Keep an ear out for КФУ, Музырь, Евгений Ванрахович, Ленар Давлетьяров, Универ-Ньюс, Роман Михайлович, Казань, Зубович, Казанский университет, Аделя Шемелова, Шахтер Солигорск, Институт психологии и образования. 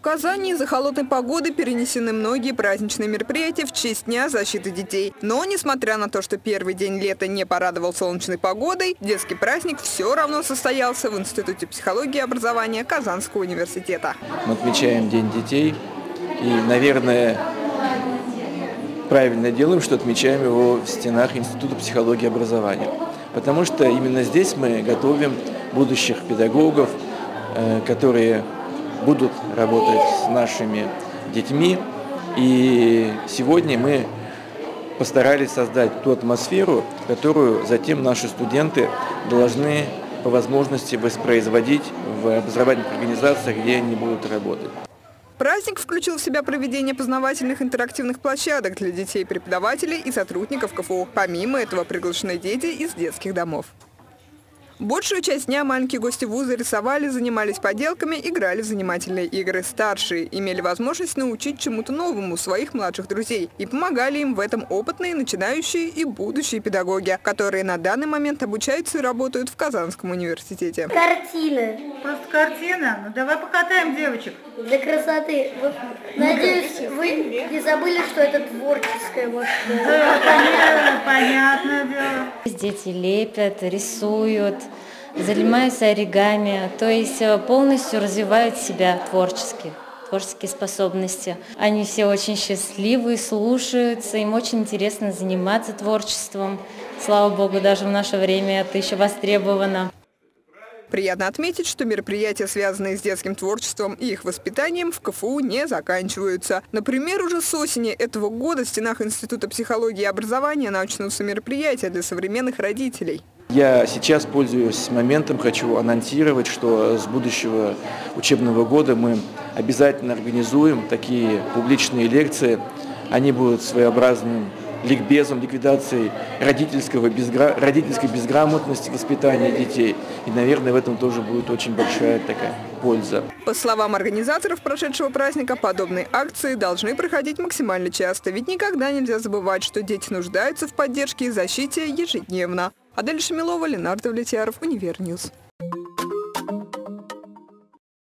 В Казани из-за холодной погоды перенесены многие праздничные мероприятия в честь Дня защиты детей. Но, несмотря на то, что первый день лета не порадовал солнечной погодой, детский праздник все равно состоялся в Институте психологии и образования Казанского университета. Мы отмечаем День детей и, наверное, правильно делаем, что отмечаем его в стенах Института психологии и образования. Потому что именно здесь мы готовим будущих педагогов, которые будут работать с нашими детьми. И сегодня мы постарались создать ту атмосферу, которую затем наши студенты должны по возможности воспроизводить в образовательных организациях, где они будут работать. Праздник включил в себя проведение познавательных интерактивных площадок для детей, преподавателей и сотрудников КФУ. Помимо этого приглашены дети из детских домов. Большую часть дня маленькие гости вуза рисовали, занимались поделками, играли в занимательные игры. Старшие имели возможность научить чему-то новому своих младших друзей. И помогали им в этом опытные, начинающие и будущие педагоги, которые на данный момент обучаются и работают в Казанском университете. Картины. Просто картина? Ну давай покатаем девочек. Для красоты. Надеюсь, вы не забыли, что это творческое. Да, понятное дело. Дети лепят, рисуют, занимаются оригами, то есть полностью развивают себя творческие способности. Они все очень счастливы, слушаются, им очень интересно заниматься творчеством. Слава богу, даже в наше время это еще востребовано. Приятно отметить, что мероприятия, связанные с детским творчеством и их воспитанием, в КФУ не заканчиваются. Например, уже с осени этого года в стенах Института психологии и образования начнутся мероприятия для современных родителей. Я сейчас, пользуясь моментом, хочу анонсировать, что с будущего учебного года мы обязательно организуем такие публичные лекции. Они будут своеобразным ликбезом, ликвидацией родительской безграмотности воспитания детей. И, наверное, в этом тоже будет очень большая такая польза. По словам организаторов прошедшего праздника, подобные акции должны проходить максимально часто. Ведь никогда нельзя забывать, что дети нуждаются в поддержке и защите ежедневно. Аделя Шемелова, Ленар Давлетьяров, Универ-Ньюс.